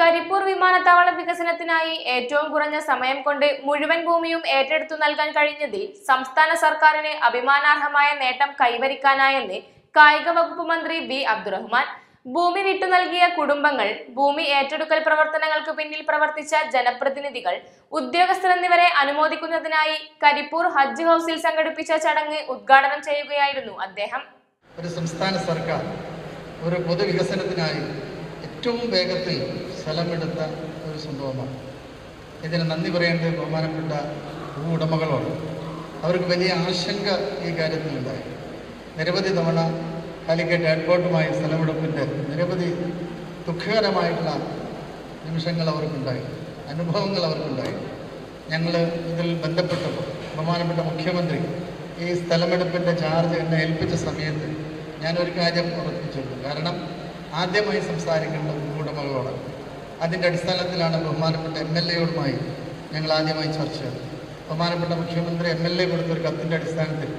കരിപ്പൂർ വിമാനത്താവള വികസനത്തിനായി ഏറ്റവും കുറഞ്ഞ സമയം കൊണ്ട് മുഴുവൻ ഭൂമിയും ഏറ്റെടുത്തു നൽകാൻ കഴിഞ്ഞതിൽ സംസ്ഥാന സർക്കാരിന് അഭിമാനാർഹമായ നേട്ടം കൈവരിക്കാനായെന്ന് കായിക വകുപ്പ് മന്ത്രി വി അബ്ദുറഹ്മാൻ. ഭൂമി വിട്ടു നൽകിയ കുടുംബങ്ങൾ, ഭൂമി ഏറ്റെടുക്കൽ പ്രവർത്തനങ്ങൾക്ക് പിന്നിൽ പ്രവർത്തിച്ച ജനപ്രതിനിധികൾ, ഉദ്യോഗസ്ഥർ എന്നിവരെ അനുമോദിക്കുന്നതിനായി കരിപ്പൂർ ഹജ്ജ് ഹൗസിൽ സംഘടിപ്പിച്ച ചടങ്ങ് ഉദ്ഘാടനം ചെയ്യുകയായിരുന്നു അദ്ദേഹം. ഒരു സംസ്ഥാന സർക്കാർ ഒരു പൊതുവികസനത്തിനായി ഏറ്റവും വേഗത്തിൽ സ്ഥലമെടുത്ത ഒരു സംഭവമാണ്. ഇതിന് നന്ദി പറയേണ്ടത് ബഹുമാനപ്പെട്ട ഭൂവുടമകളോട്. അവർക്ക് വലിയ ആശങ്ക ഈ കാര്യത്തിലുണ്ടായി. നിരവധി തവണ കാലിക്കറ്റ് എയർപോർട്ടുമായി സ്ഥലമെടുപ്പിൻ്റെ നിരവധി ദുഃഖകരമായിട്ടുള്ള നിമിഷങ്ങൾ അവർക്കുണ്ടായി, അനുഭവങ്ങൾ അവർക്കുണ്ടായി. ഞങ്ങൾ ഇതിൽ ബന്ധപ്പെട്ടപ്പോൾ ബഹുമാനപ്പെട്ട മുഖ്യമന്ത്രി ഈ സ്ഥലമെടുപ്പിൻ്റെ ചാർജ് എന്നെ ഏൽപ്പിച്ച സമയത്ത് ഞാനൊരു കാര്യം ഉറപ്പിച്ചിരുന്നു. കാരണം ആദ്യമായി സംസാരിക്കേണ്ടത് ഭൂവുടമകളോടാണ്. അതിൻ്റെ അടിസ്ഥാനത്തിലാണ് ബഹുമാനപ്പെട്ട MLA യോടുമായി ഞങ്ങൾ ആദ്യമായി ചർച്ച ചെയ്തത്. ബഹുമാനപ്പെട്ട മുഖ്യമന്ത്രി MLA കൊടുത്തൊരു കത്തിൻ്റെ അടിസ്ഥാനത്തിൽ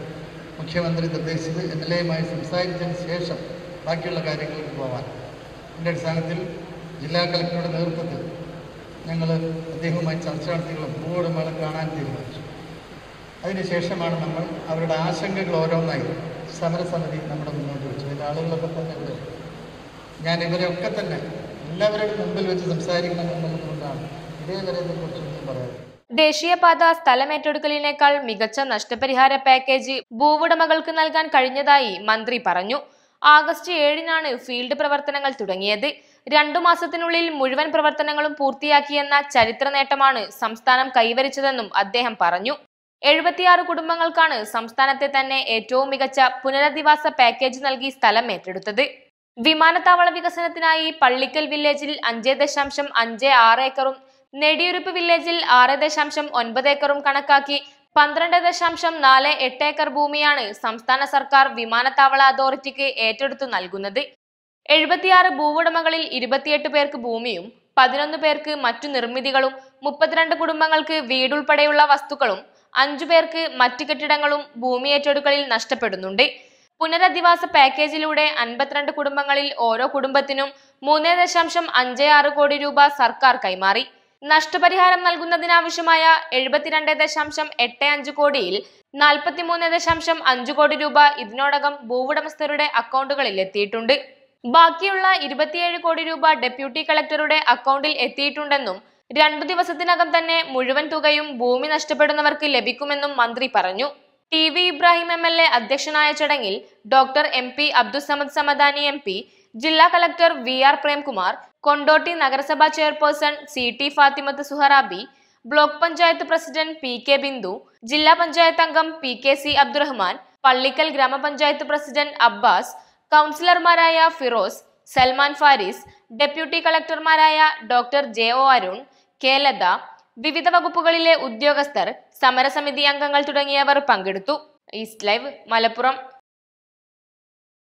മുഖ്യമന്ത്രി നിർദ്ദേശിച്ചത് MLA യുമായി സംസാരിച്ചതിന് ശേഷം ബാക്കിയുള്ള കാര്യങ്ങൾക്ക് പോകാൻ. ഇതിൻ്റെ അടിസ്ഥാനത്തിൽ ജില്ലാ കളക്ടറുടെ നേതൃത്വത്തിൽ ഞങ്ങൾ അദ്ദേഹവുമായി ചർച്ച നടത്തിയുള്ള ഭൂവുടമകളെ കാണാൻ തീരുമാനിച്ചു. അതിനുശേഷമാണ് നമ്മൾ അവരുടെ ആശങ്കകൾ ഓരോന്നായി സമരസമിതി നമ്മുടെ മുന്നോട്ട് വെച്ചു. അതിൻ്റെ ആളുകളൊക്കെ തന്നെ ഞാൻ ഇവരെയൊക്കെ തന്നെ എല്ലാവരുടെ മുമ്പിൽ വെച്ച് സംസാരിക്കണമെന്നുള്ളതുകൊണ്ടാണ് ഇതേവരെ ഇതിനെക്കുറിച്ചൊന്നും പറയാറ്. ദേശീയപാത സ്ഥലമേറ്റെടുക്കലിനേക്കാൾ മികച്ച നഷ്ടപരിഹാര പാക്കേജ് ഭൂവുടമകൾക്ക് നൽകാൻ കഴിഞ്ഞതായി മന്ത്രി പറഞ്ഞു. August 7 ഫീൽഡ് പ്രവർത്തനങ്ങൾ തുടങ്ങിയത്. 2 മാസത്തിനുള്ളിൽ മുഴുവൻ പ്രവർത്തനങ്ങളും പൂർത്തിയാക്കിയെന്ന ചരിത്ര നേട്ടമാണ് സംസ്ഥാനം കൈവരിച്ചതെന്നും അദ്ദേഹം പറഞ്ഞു. 76 കുടുംബങ്ങൾക്കാണ് സംസ്ഥാനത്തെ തന്നെ ഏറ്റവും മികച്ച പുനരധിവാസ പാക്കേജ് നൽകി സ്ഥലം ഏറ്റെടുത്തത്. വിമാനത്താവള വികസനത്തിനായി പള്ളിക്കൽ വില്ലേജിൽ 5.56 ഏക്കറും നെടിയുരുപ്പ് വില്ലേജിൽ 6.9 ഏക്കറും കണക്കാക്കി 12.48 ഏക്കർ ഭൂമിയാണ് സംസ്ഥാന സർക്കാർ വിമാനത്താവള അതോറിറ്റിക്ക് ഏറ്റെടുത്തു നൽകുന്നത്. 76 ഭൂവുടമകളിൽ 28 പേർക്ക് ഭൂമിയും 11 പേർക്ക് മറ്റു നിർമ്മിതികളും 32 കുടുംബങ്ങൾക്ക് വീടുൾപ്പെടെയുള്ള വസ്തുക്കളും 5 പേർക്ക് മറ്റു കെട്ടിടങ്ങളും ഭൂമി ഏറ്റെടുക്കലിൽ നഷ്ടപ്പെടുന്നുണ്ട്. പുനരധിവാസ പാക്കേജിലൂടെ 52 കുടുംബങ്ങളിൽ ഓരോ കുടുംബത്തിനും 3.56 കോടി രൂപ സർക്കാർ കൈമാറി. നഷ്ടപരിഹാരം നൽകുന്നതിനാവശ്യമായ 72.85 കോടിയിൽ 43.5 കോടി രൂപ ഇതിനോടകം ഭൂവുടമസ്ഥരുടെ അക്കൗണ്ടുകളിൽ എത്തിയിട്ടുണ്ട്. ബാക്കിയുള്ള 27 കോടി രൂപ ഡെപ്യൂട്ടി കളക്ടറുടെ അക്കൗണ്ടിൽ എത്തിയിട്ടുണ്ടെന്നും 2 ദിവസത്തിനകം തന്നെ മുഴുവൻ തുകയും ഭൂമി നഷ്ടപ്പെടുന്നവർക്ക് ലഭിക്കുമെന്നും മന്ത്രി പറഞ്ഞു. TV Ibrahim MLA അധ്യക്ഷനായ ചടങ്ങിൽ doctor MP Abdussamad Samadani MP, ജില്ലാ കളക്ടർ VR Premkumar, കൊണ്ടോട്ടി നഗരസഭാ ചെയർപേഴ്സൺ CT Fatimatu സുഹറാബി, block panchayat president PK Bindu, ജില്ലാ പഞ്ചായത്ത് അംഗം PKC Abdurrahman, പള്ളിക്കൽ ഗ്രാമപഞ്ചായത്ത് പ്രസിഡന്റ് അബ്ബാസ്, കൗൺസിലർമാരായ ഫിറോസ്, സൽമാൻ ഫാരിസ്, ഡെപ്യൂട്ടി കളക്ടർമാരായ doctor J O Arun, K Lata, വിവിധ വകുപ്പുകളിലെ ഉദ്യോഗസ്ഥർ, സമരസമിതി അംഗങ്ങൾ തുടങ്ങിയവർ പങ്കെടുത്തു. East live Malappuram.